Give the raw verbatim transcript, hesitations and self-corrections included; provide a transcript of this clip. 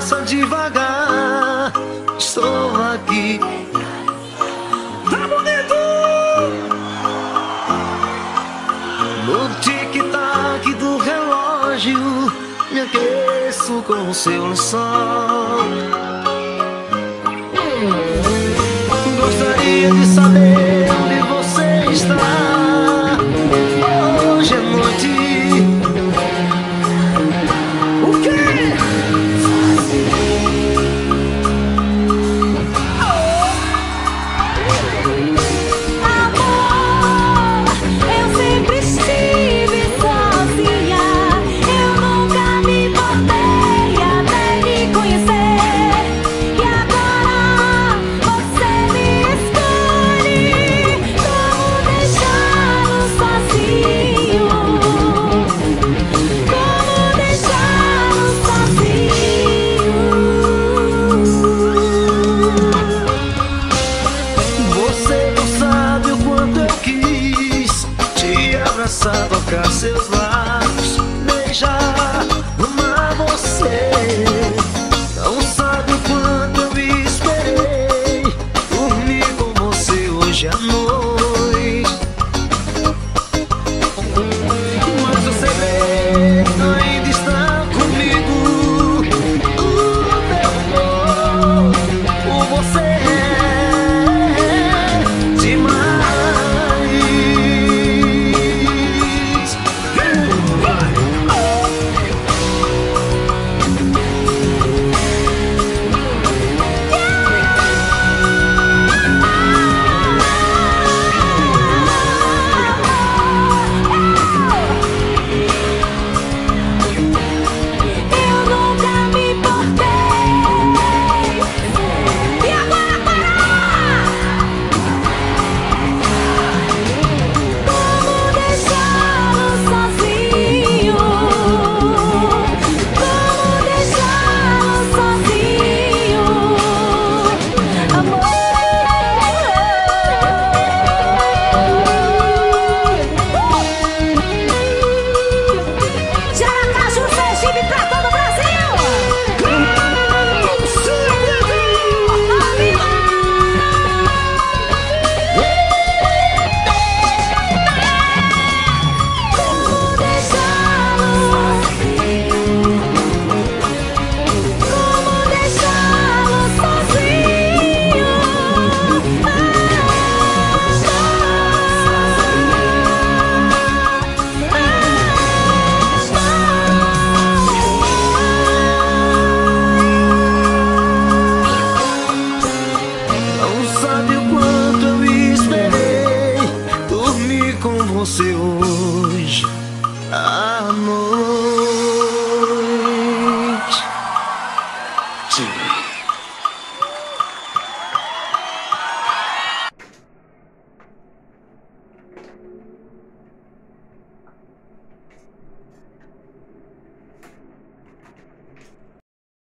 passa devagar. Estou aqui. Tá bonito! No tic-tac do relógio, me aqueço com o seu sol. Gostaria de saber onde você está. Hoje é noite. Tocar seus lábios, beijar, amar você. Não sabe o quanto eu me esperei dormir com você hoje à noite. Mas o segredo ainda está comigo. O meu amor por você é demais. Você hoje, amor.